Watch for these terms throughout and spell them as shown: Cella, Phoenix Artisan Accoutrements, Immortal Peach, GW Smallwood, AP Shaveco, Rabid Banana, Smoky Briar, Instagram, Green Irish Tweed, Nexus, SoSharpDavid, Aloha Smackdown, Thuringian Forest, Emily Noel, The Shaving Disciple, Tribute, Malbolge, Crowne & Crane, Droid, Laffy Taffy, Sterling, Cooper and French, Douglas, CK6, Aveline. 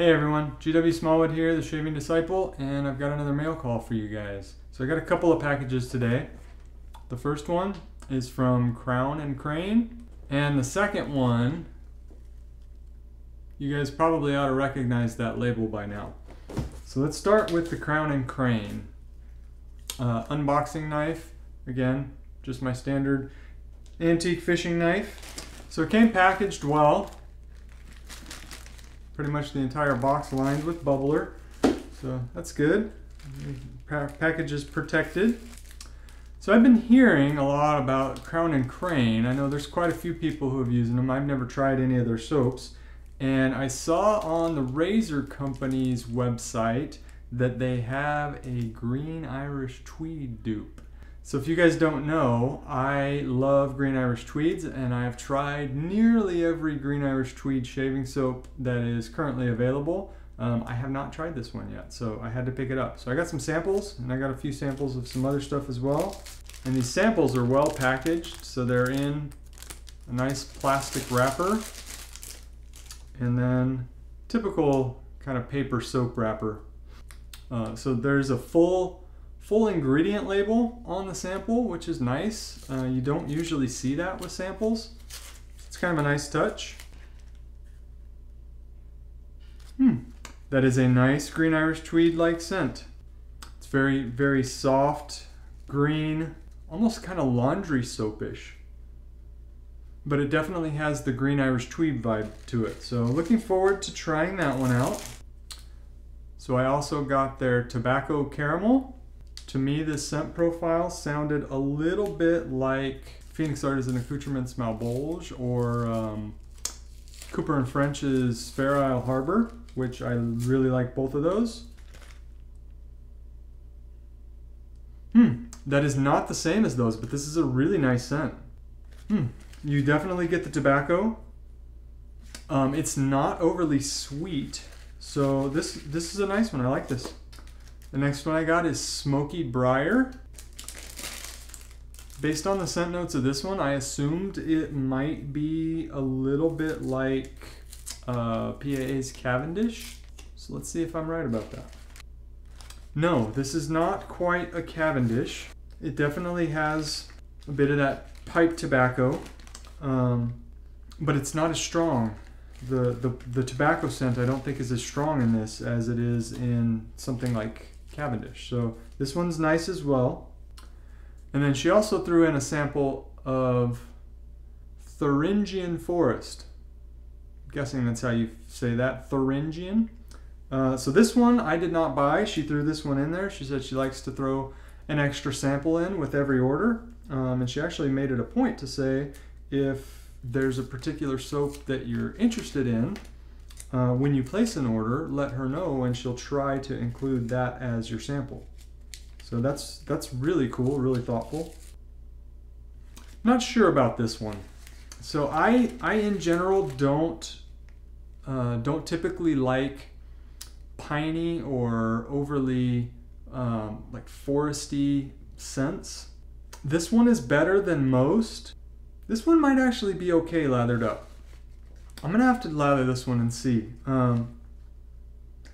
Hey everyone, GW Smallwood here, the Shaving Disciple, and I've got another mail call for you guys. So I got a couple of packages today. The first one is from Crown and Crane, and the second one, you guys probably ought to recognize that label by now. So let's start with the Crown and Crane. Unboxing knife, again, just my standard antique fishing knife. So it came packaged well. Pretty much the entire box lined with bubbler, so that's good. Package is protected. So I've been hearing a lot about Crown and Crane. I know there's quite a few people who have used them. I've never tried any of their soaps, and I saw on the Razor Company's website that they have a Green Irish Tweed dupe. So if you guys don't know, I love Green Irish Tweeds, and I've tried nearly every Green Irish Tweed shaving soap that is currently available. I have not tried this one yet, so I had to pick it up. So I got some samples, and I got a few samples of some other stuff as well. And these samples are well packaged, so they're in a nice plastic wrapper, and then typical kind of paper soap wrapper. So there's a full ingredient label on the sample, which is nice. You don't usually see that with samples. It's kind of a nice touch. That is a nice Green Irish Tweed-like scent. It's very, very soft, green, almost kind of laundry soapish. But it definitely has the Green Irish Tweed vibe to it. So looking forward to trying that one out. So I also got their Tobacco Caramel. To me, this scent profile sounded a little bit like Phoenix Artisan Accoutrements Malbolge or Cooper and French's Fair Isle Harbor, which I really like both of those. That is not the same as those, but this is a really nice scent. You definitely get the tobacco. It's not overly sweet, so this is a nice one. I like this. The next one I got is Smoky Briar. Based on the scent notes of this one, I assumed it might be a little bit like PAA's Cavendish. So let's see if I'm right about that. No, this is not quite a Cavendish. It definitely has a bit of that pipe tobacco, but it's not as strong. The tobacco scent I don't think is as strong in this as it is in something like Cavendish. So this one's nice as well. And then she also threw in a sample of Thuringian Forest. I'm guessing that's how you say that, Thuringian. So this one I did not buy. She threw this one in there. She said she likes to throw an extra sample in with every order. And she actually made it a point to say if there's a particular soap that you're interested in, when you place an order, let her know and she'll try to include that as your sample. So that's really cool, really thoughtful. Not sure about this one. So I in general don't typically like piney or overly like foresty scents. This one is better than most. This one might actually be okay lathered up. I'm gonna have to lather this one and see.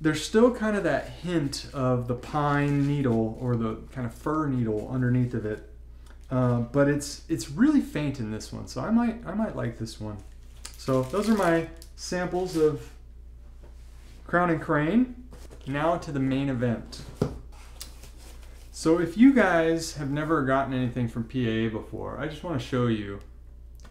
There's still kind of that hint of the pine needle or the kind of fir needle underneath of it, but it's really faint in this one, so I might like this one. So those are my samples of Crown and Crane. Now to the main event. So if you guys have never gotten anything from PAA before, I just want to show you.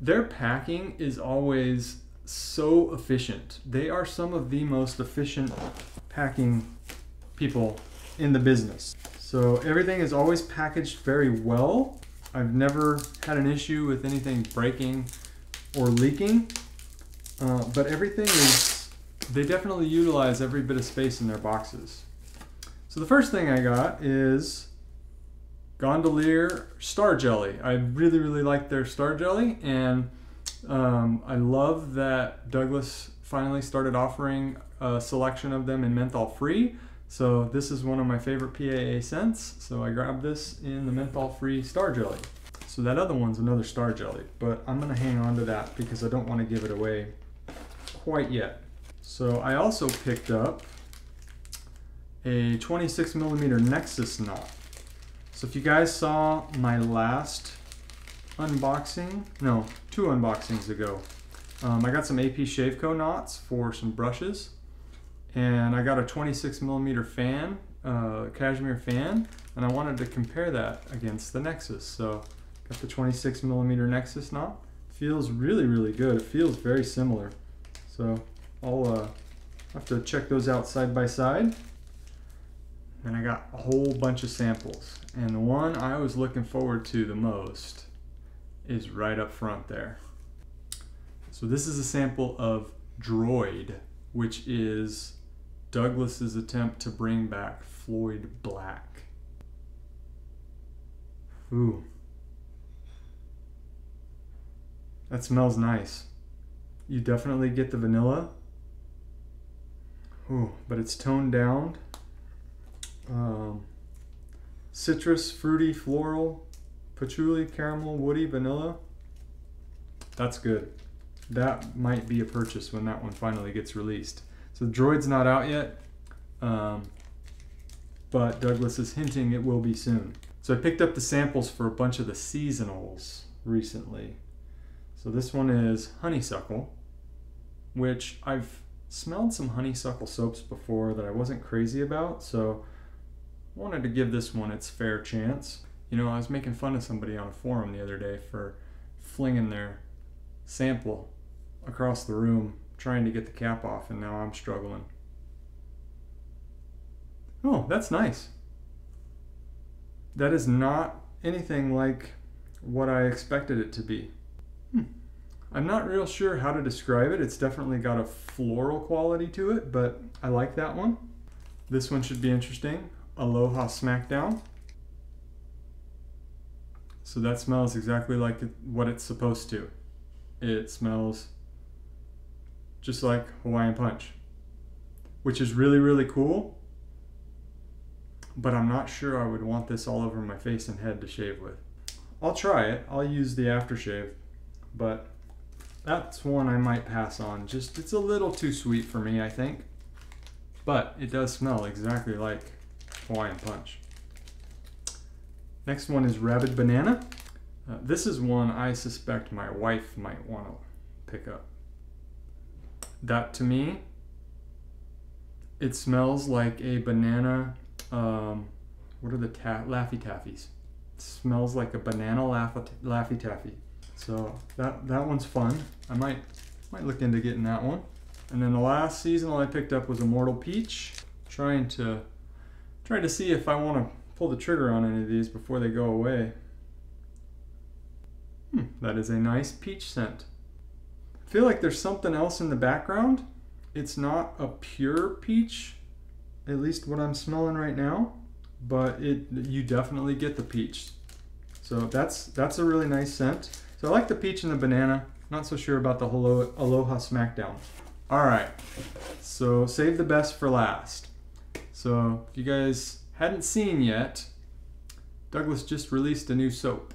Their packing is always so efficient. They are some of the most efficient packing people in the business. So everything is always packaged very well. I've never had an issue with anything breaking or leaking, but everything is, they definitely utilize every bit of space in their boxes. So the first thing I got is Gondolier Star Jelly. I really, really like their Star Jelly, and I love that Douglas finally started offering a selection of them in menthol free. So this is one of my favorite PAA scents, so I grabbed this in the menthol free Star Jelly. So that other one's another Star Jelly, but I'm gonna hang on to that because I don't want to give it away quite yet. So I also picked up a 26 millimeter Nexus knot. So if you guys saw my last unboxing, no, two unboxings ago, I got some AP Shaveco knots for some brushes, and I got a 26 millimeter fan, cashmere fan, and I wanted to compare that against the Nexus. So got the 26 millimeter Nexus knot. Feels really, really good. It feels very similar. So I'll have to check those out side by side. And I got a whole bunch of samples, and the one I was looking forward to the most is right up front there. So this is a sample of Droid, which is Douglas's attempt to bring back Floyd Black. Ooh. That smells nice. You definitely get the vanilla. Ooh, but it's toned down. Citrus, fruity, floral, patchouli, caramel, woody, vanilla. That's good. That might be a purchase when that one finally gets released. So Droid's not out yet, but Douglas is hinting it will be soon. So I picked up the samples for a bunch of the seasonals recently. So this one is honeysuckle, which I've smelled some honeysuckle soaps before that I wasn't crazy about, so wanted to give this one its fair chance. You know, I was making fun of somebody on a forum the other day for flinging their sample across the room, trying to get the cap off, and now I'm struggling. Oh, that's nice. That is not anything like what I expected it to be. I'm not real sure how to describe it. It's definitely got a floral quality to it, but I like that one. This one should be interesting. Aloha Smackdown. So that smells exactly like what it's supposed to. It smells just like Hawaiian Punch, which is really, really cool, but I'm not sure I would want this all over my face and head to shave with. I'll try it. I'll use the aftershave, but that's one I might pass on. Just, it's a little too sweet for me, I think, but it does smell exactly like Hawaiian Punch. Next one is Rabid Banana. This is one I suspect my wife might want to pick up. That, to me, it smells like a banana, what are the Laffy Taffies? It smells like a banana Laffy Taffy. So that one's fun. I might look into getting that one. And then the last seasonal I picked up was Immortal Peach. Trying to see if I want to pull the trigger on any of these before they go away. That is a nice peach scent. I feel like there's something else in the background. It's not a pure peach, at least what I'm smelling right now, but you definitely get the peach. So that's a really nice scent. So I like the peach and the banana. Not so sure about the Aloha Smackdown. All right, so save the best for last. So if you guys hadn't seen yet, Douglas just released a new soap.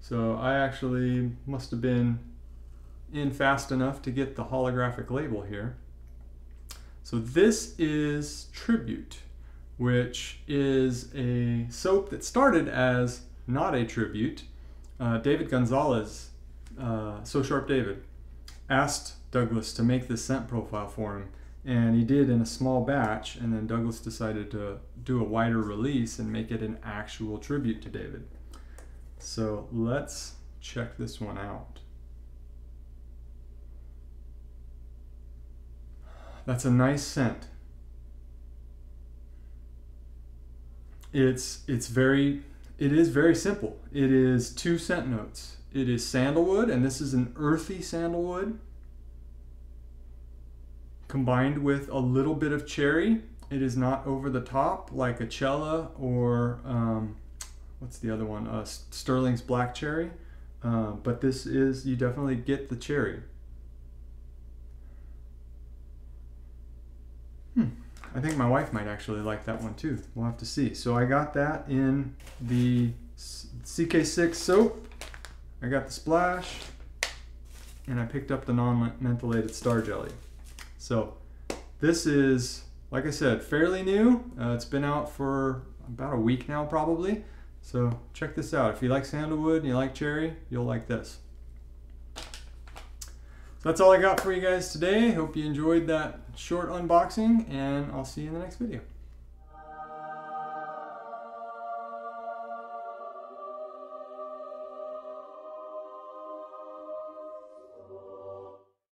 So I actually must have been in fast enough to get the holographic label here. So this is Tribute, which is a soap that started as not a tribute. David Gonzalez, SoSharpDavid, asked Douglas to make this scent profile for him. And he did in a small batch, and then Douglas decided to do a wider release and make it an actual tribute to David. So let's check this one out. That's a nice scent. It is very simple. It is two scent notes. It is sandalwood, and this is an earthy sandalwood, combined with a little bit of cherry. It is not over the top like a Cella or, what's the other one? Sterling's Black Cherry. But this is, you definitely get the cherry. I think my wife might actually like that one too. We'll have to see. So I got that in the CK6 soap. I got the splash, and I picked up the non-mentholated Star Jelly. So this is, like I said, fairly new. It's been out for about a week now probably. So check this out. If you like sandalwood and you like cherry, you'll like this. So that's all I got for you guys today. Hope you enjoyed that short unboxing, and I'll see you in the next video.